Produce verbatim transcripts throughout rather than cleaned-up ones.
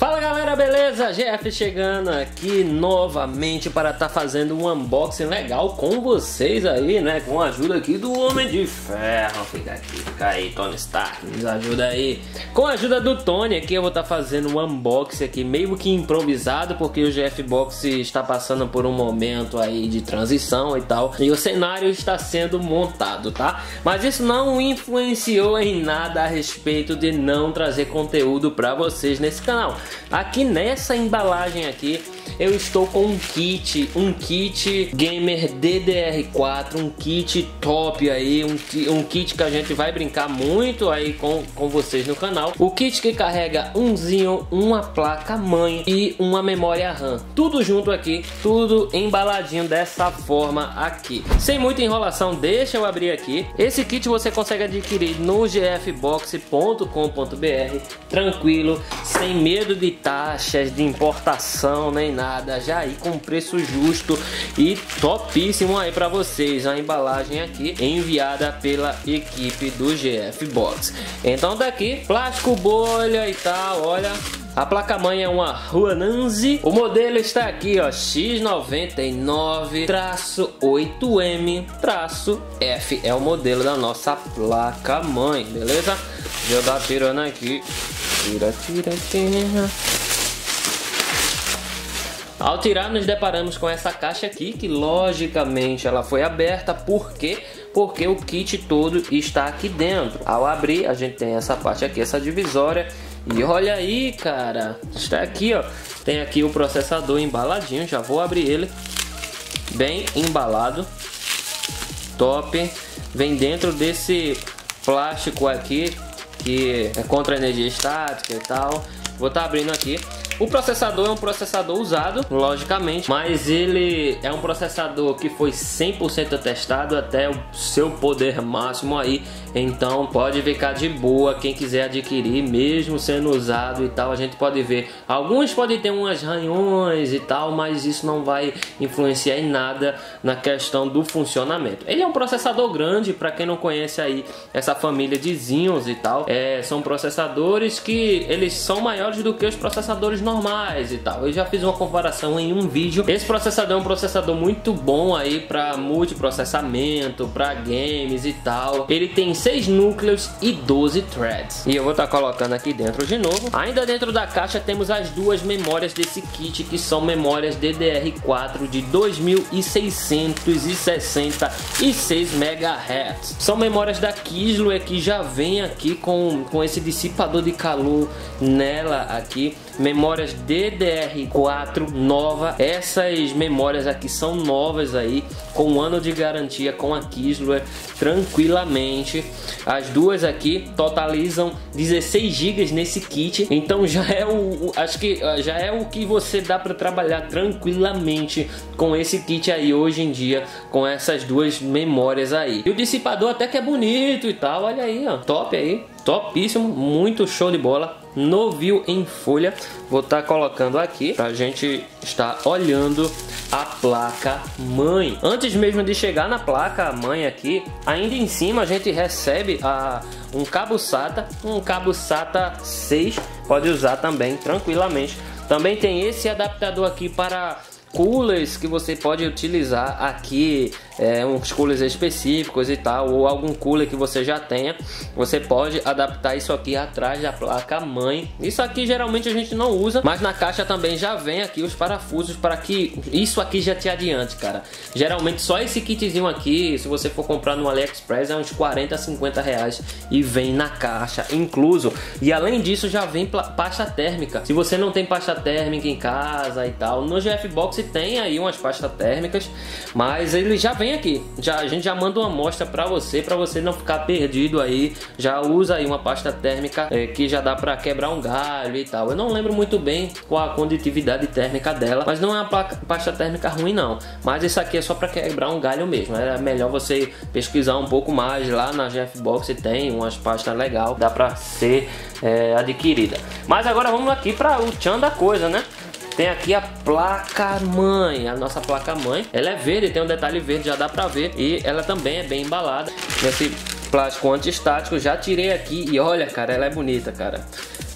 Fala galera, beleza? G F chegando aqui novamente para estar tá fazendo um unboxing legal com vocês aí, né? Com a ajuda aqui do Homem de Ferro. Fica aqui, fica aí, Tony Stark, nos ajuda aí. Com a ajuda do Tony aqui eu vou estar tá fazendo um unboxing aqui meio que improvisado, porque o G F Box está passando por um momento aí de transição e tal, e o cenário está sendo montado, tá? Mas isso não influenciou em nada a respeito de não trazer conteúdo para vocês nesse canal. Aqui nessa embalagem aqui eu estou com um kit, um kit gamer D D R quatro, um kit top aí, um, um kit que a gente vai brincar muito aí com, com vocês no canal. O kit que carrega um Xeon, uma placa mãe e uma memória RAM, tudo junto aqui, tudo embaladinho dessa forma aqui. Sem muita enrolação, deixa eu abrir aqui. Esse kit você consegue adquirir no g f box ponto com ponto b r, tranquilo, sem medo de taxas de importação nem nada, já aí com preço justo e topíssimo aí para vocês. A embalagem aqui enviada pela equipe do G F Box. Então daqui, plástico bolha e tal, olha. A placa-mãe é uma Huananzhi. O modelo está aqui, ó, X noventa e nove oito M F. É o modelo da nossa placa-mãe, beleza? Deixa eu dar tirando aqui. Tira, tira, tira. Ao tirar, nos deparamos com essa caixa aqui, que logicamente ela foi aberta. Por quê? Porque o kit todo está aqui dentro. Ao abrir, a gente tem essa parte aqui, essa divisória. E olha aí, cara, está aqui, ó. Tem aqui o processador embaladinho, já vou abrir ele. Bem embalado. Top. Vem dentro desse plástico aqui, que é contra a energia estática e tal. Vou estar abrindo aqui. O processador é um processador usado, logicamente, mas ele é um processador que foi cem por cento testado até o seu poder máximo aí, então pode ficar de boa quem quiser adquirir, mesmo sendo usado e tal. A gente pode ver, alguns podem ter umas ranhões e tal, mas isso não vai influenciar em nada na questão do funcionamento. Ele é um processador grande, para quem não conhece aí essa família de Xeons e tal, é, são processadores que eles são maiores do que os processadores normais normais e tal. Eu já fiz uma comparação em um vídeo. Esse processador é um processador muito bom aí para multiprocessamento, para games e tal. Ele tem seis núcleos e doze threads. E eu vou estar tá colocando aqui dentro de novo. Ainda dentro da caixa temos as duas memórias desse kit, que são memórias D D R quatro de dois mil seiscentos e sessenta e seis megahertz. São memórias da Kisloe, que já vem aqui com, com esse dissipador de calor nela aqui. Memória D D R quatro nova. Essas memórias aqui são novas aí, com um ano de garantia com a Kisluar tranquilamente. As duas aqui totalizam dezesseis gigas nesse kit, então já é o, acho que já é o que você dá para trabalhar tranquilamente com esse kit aí hoje em dia, com essas duas memórias aí. E o dissipador até que é bonito e tal, olha aí, ó, top aí. Topíssimo, muito show de bola, novinho em folha. Vou estar tá colocando aqui pra gente estar olhando a placa mãe. Antes mesmo de chegar na placa mãe aqui, ainda em cima a gente recebe a, um cabo SATA, um cabo SATA seis, pode usar também tranquilamente. Também tem esse adaptador aqui para coolers que você pode utilizar aqui, é, uns coolers específicos e tal, ou algum cooler que você já tenha, você pode adaptar isso aqui atrás da placa mãe. Isso aqui geralmente a gente não usa, mas na caixa também já vem aqui os parafusos para que isso aqui já te adiante, cara. Geralmente só esse kitzinho aqui, se você for comprar no Aliexpress, é uns quarenta, cinquenta reais e vem na caixa incluso. E além disso já vem pasta térmica. Se você não tem pasta térmica em casa e tal, no G F Box tem aí umas pastas térmicas, mas ele já vem aqui, já a gente já manda uma amostra para você, para você não ficar perdido aí. Já usa aí uma pasta térmica, é, que já dá para quebrar um galho e tal. Eu não lembro muito bem qual a condutividade térmica dela, mas não é uma pasta térmica ruim não, mas isso aqui é só para quebrar um galho mesmo. É melhor você pesquisar um pouco mais lá na G F Box, tem umas pastas legal, dá para ser é, adquirida. Mas agora vamos aqui para o tchan da coisa, né? Tem aqui a placa-mãe, a nossa placa-mãe. Ela é verde, tem um detalhe verde, já dá pra ver. E ela também é bem embalada nesse plástico antiestático. Já tirei aqui e olha, cara, ela é bonita, cara.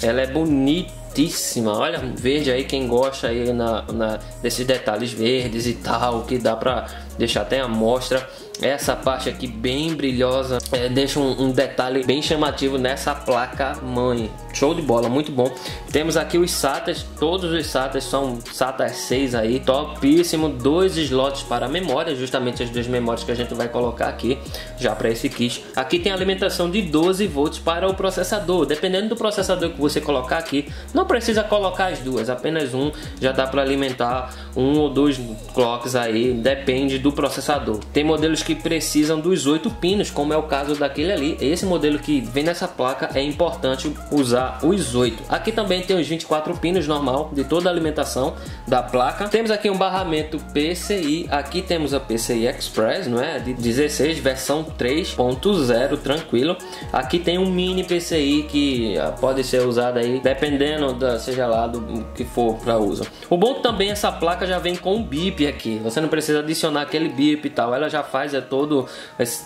Ela é bonita. altíssima. Olha, verde aí, quem gosta aí na, na, desses detalhes verdes e tal, que dá pra deixar até a amostra. Essa parte aqui bem brilhosa, é, deixa um, um detalhe bem chamativo nessa placa mãe. Show de bola, muito bom. Temos aqui os satas, todos os satas são SATA seis aí, topíssimo. Dois slots para memória, justamente as duas memórias que a gente vai colocar aqui já para esse kit. Aqui tem alimentação de doze volts para o processador. Dependendo do processador que você colocar aqui, não precisa colocar as duas, apenas um já dá para alimentar um ou dois clocks aí, depende do processador. Tem modelos que precisam dos oito pinos, como é o caso daquele ali. Esse modelo que vem nessa placa é importante usar os oito. Aqui também tem os vinte e quatro pinos normal de toda a alimentação da placa. Temos aqui um barramento P C I. Aqui temos a P C I Express, não é? De dezesseis, versão três ponto zero, tranquilo. Aqui tem um mini P C I que pode ser usado aí, dependendo da, seja lá do que for para uso. O bom também, essa placa já vem com o bip aqui. Você não precisa adicionar aquele bip e tal. Ela já faz é todo,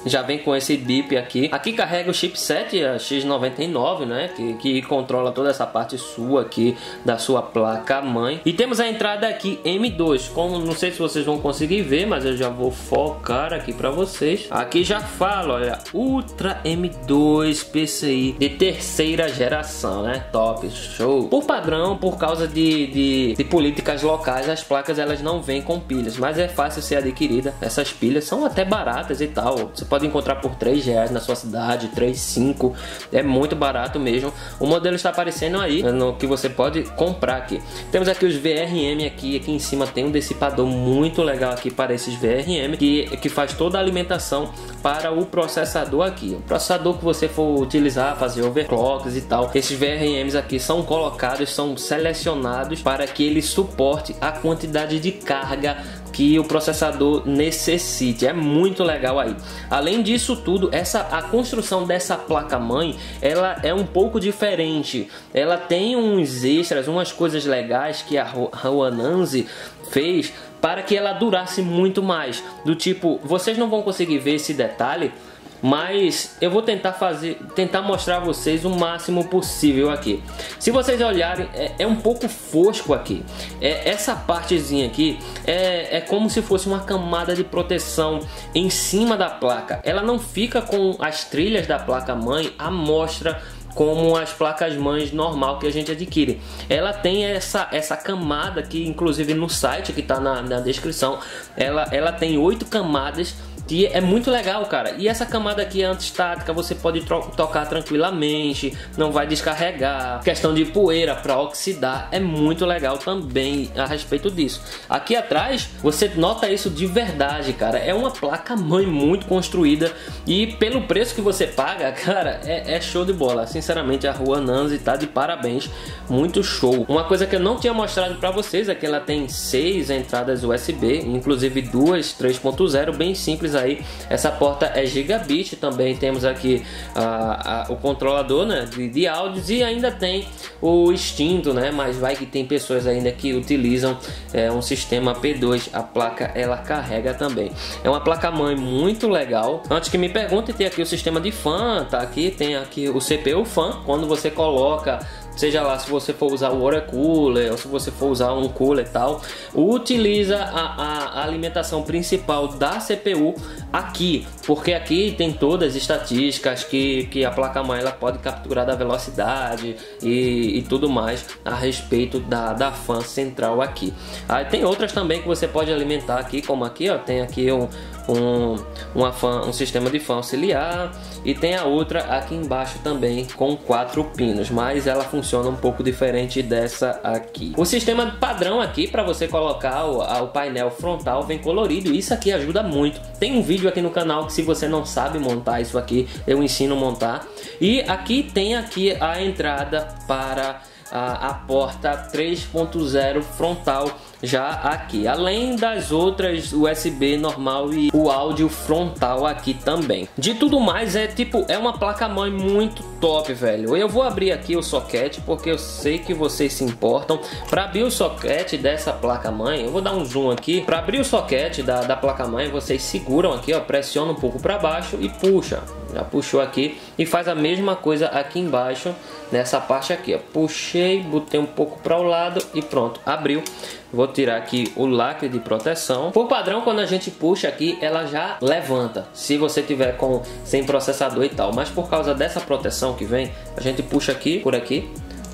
já vem com esse bip aqui. Aqui carrega o chipset a X noventa e nove, né, que, que controla toda essa parte sua aqui da sua placa mãe. E temos a entrada aqui M dois, como não sei se vocês vão conseguir ver, mas eu já vou focar aqui para vocês. Aqui já fala, olha, Ultra M dois P C I de terceira geração, né, top, show. Por padrão, por causa de, de, de políticas locais, as placas elas não vêm com pilhas, mas é fácil ser adquirida. Essas pilhas são até baratas e tal, você pode encontrar por três reais na sua cidade, três, cinco, é muito barato mesmo. O modelo está aparecendo aí, no que você pode comprar aqui. Temos aqui os V R M aqui, aqui em cima tem um dissipador muito legal aqui para esses V R M, que, que faz toda a alimentação para o processador aqui. O processador que você for utilizar, fazer overclocks e tal, esses V R Ms aqui são colocados, são selecionados para que ele suporte a quantidade de carga que o processador necessite. É muito legal aí. Além disso tudo, essa a construção dessa placa mãe, ela é um pouco diferente. Ela tem uns extras, umas coisas legais que a Huananzhi fez para que ela durasse muito mais. Do tipo, vocês não vão conseguir ver esse detalhe, mas eu vou tentar fazer, tentar mostrar a vocês o máximo possível aqui. Se vocês olharem, é, é um pouco fosco aqui. É, essa partezinha aqui é, é como se fosse uma camada de proteção em cima da placa. Ela não fica com as trilhas da placa mãe à mostra, como as placas mães normal que a gente adquire. Ela tem essa, essa camada que, inclusive no site que está na, na descrição, ela, ela tem oito camadas. E é muito legal, cara. E essa camada aqui é antistática, você pode tocar tranquilamente, não vai descarregar. Questão de poeira para oxidar, é muito legal também a respeito disso. Aqui atrás, você nota isso de verdade, cara. É uma placa-mãe muito construída e pelo preço que você paga, cara, é, é show de bola. Sinceramente, a Huananzhi tá de parabéns, muito show. Uma coisa que eu não tinha mostrado para vocês é que ela tem seis entradas U S B, inclusive duas três ponto zero, bem simples aí. Essa porta é gigabit. Também temos aqui uh, uh, o controlador, né, de, de áudios, e ainda tem o extinto, né, mas vai que tem pessoas ainda que utilizam é, um sistema P dois. A placa ela carrega também, é uma placa mãe muito legal. Antes que me perguntem, tem aqui o sistema de fan, tá aqui, tem aqui o C P U fan, quando você coloca, seja lá se você for usar o water cooler ou se você for usar um cooler e tal, utiliza a, a alimentação principal da C P U aqui, porque aqui tem todas as estatísticas que, que a placa-mãe ela pode capturar da velocidade e, e tudo mais a respeito da, da fan central aqui. Aí tem outras também que você pode alimentar aqui, como aqui, ó, tem aqui um Um, uma fan, um sistema de fan auxiliar, e tem a outra aqui embaixo também com quatro pinos, mas ela funciona um pouco diferente dessa aqui. O sistema padrão aqui para você colocar o, a, o painel frontal vem colorido, isso aqui ajuda muito. Tem um vídeo aqui no canal que, se você não sabe montar isso aqui, eu ensino a montar. E aqui tem aqui a entrada para a, a porta três ponto zero frontal já aqui, além das outras U S B normal e o áudio frontal aqui também. De tudo mais, é tipo, é uma placa-mãe muito top, velho. Eu vou abrir aqui o socket, porque eu sei que vocês se importam. Para abrir o socket dessa placa-mãe, eu vou dar um zoom aqui. Para abrir o socket da, da placa-mãe, vocês seguram aqui, ó, pressionam um pouco para baixo e puxa. já puxou aqui e faz a mesma coisa aqui embaixo, nessa parte aqui, ó. Puxei, botei um pouco para o lado e pronto, abriu. Vou tirar aqui o lacre de proteção. Por padrão, quando a gente puxa aqui, ela já levanta, se você tiver com sem processador e tal, mas por causa dessa proteção que vem, a gente puxa aqui, por aqui,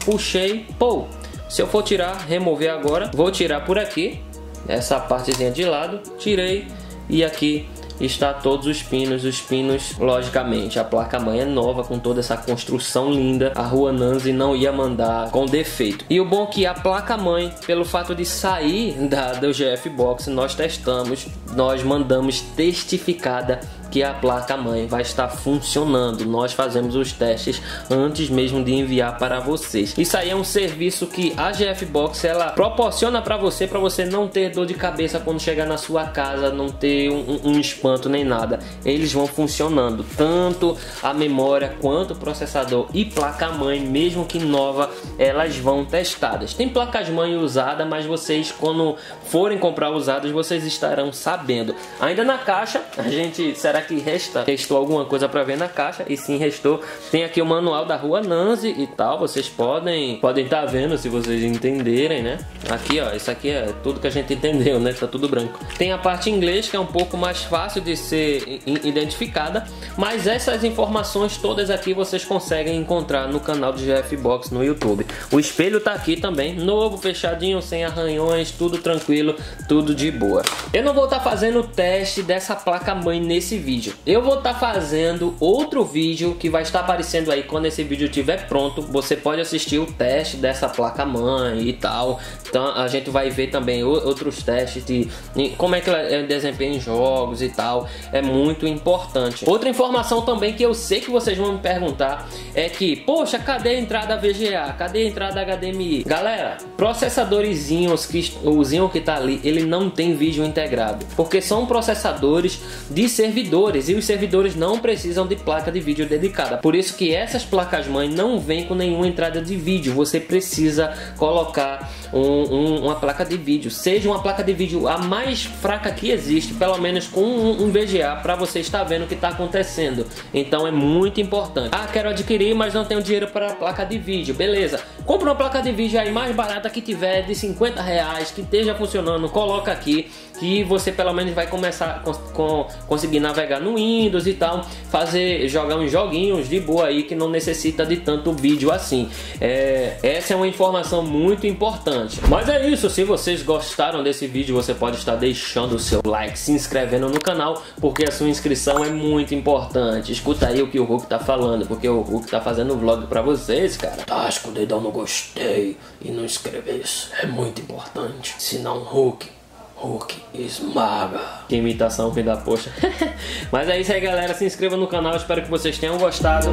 puxei, pô. Se eu for tirar, remover agora, vou tirar por aqui, essa partezinha de lado, tirei, e aqui está todos os pinos, os pinos, logicamente, a placa-mãe é nova, com toda essa construção linda, a Huananzhi não ia mandar com defeito. E o bom é que a placa-mãe, pelo fato de sair da, do G F Box, nós testamos, nós mandamos testificada que a placa-mãe vai estar funcionando. Nós fazemos os testes antes mesmo de enviar para vocês. Isso aí é um serviço que a G F Box ela proporciona para você, para você não ter dor de cabeça quando chegar na sua casa, não ter um, um espanto nem nada. Eles vão funcionando, tanto a memória quanto o processador e placa-mãe, mesmo que nova, elas vão testadas. Tem placas-mãe usada, mas vocês quando forem comprar usadas, vocês estarão sabendo. Ainda na caixa, a gente, será que resta, restou alguma coisa para ver na caixa? E sim, restou. Tem aqui o manual da Huananzhi e tal, vocês podem podem estar tá vendo, se vocês entenderem, né? Aqui, ó, isso aqui é tudo que a gente entendeu, né? Tá tudo branco. Tem a parte em inglês, que é um pouco mais fácil de ser identificada, mas essas informações todas aqui vocês conseguem encontrar no canal do G F Box no YouTube. O espelho tá aqui também, novo, fechadinho, sem arranhões, tudo tranquilo, tudo de boa. Eu não vou estar tá fazendo o teste dessa placa-mãe nesse vídeo. Eu vou estar tá fazendo outro vídeo que vai estar aparecendo aí quando esse vídeo estiver pronto. Você pode assistir o teste dessa placa-mãe e tal. Então a gente vai ver também outros testes de como é que ela desempenha em jogos e tal. É muito importante. Outra informação também que eu sei que vocês vão me perguntar é que, poxa, cadê a entrada V G A? Cadê a entrada H D M I? Galera, processadorzinhos que o que tá ali, ele não tem vídeo integrado, porque são processadores de servidor. E os servidores não precisam de placa de vídeo dedicada, por isso que essas placas-mãe não vêm com nenhuma entrada de vídeo. Você precisa colocar um, um, uma placa de vídeo, seja uma placa de vídeo a mais fraca que existe, pelo menos com um, um V G A, para você estar vendo o que está acontecendo. Então é muito importante. Ah, quero adquirir, mas não tenho dinheiro para a placa de vídeo. Beleza, compra uma placa de vídeo aí mais barata que tiver, de cinquenta reais, que esteja funcionando, coloca aqui, que você pelo menos vai começar com, com conseguir navegar no Windows e tal, fazer, jogar uns joguinhos de boa aí que não necessita de tanto vídeo assim. É, essa é uma informação muito importante. Mas é isso, se vocês gostaram desse vídeo, você pode estar deixando o seu like, se inscrevendo no canal, porque a sua inscrição é muito importante. Escuta aí o que o Hulk tá falando, porque o Hulk tá fazendo vlog pra vocês, cara. Tasca o dedão no gostei e não inscrever-se, é muito importante, senão Hulk Hulk esmaga. Que imitação, filho da poxa. Mas é isso aí, galera. Se inscreva no canal. Espero que vocês tenham gostado.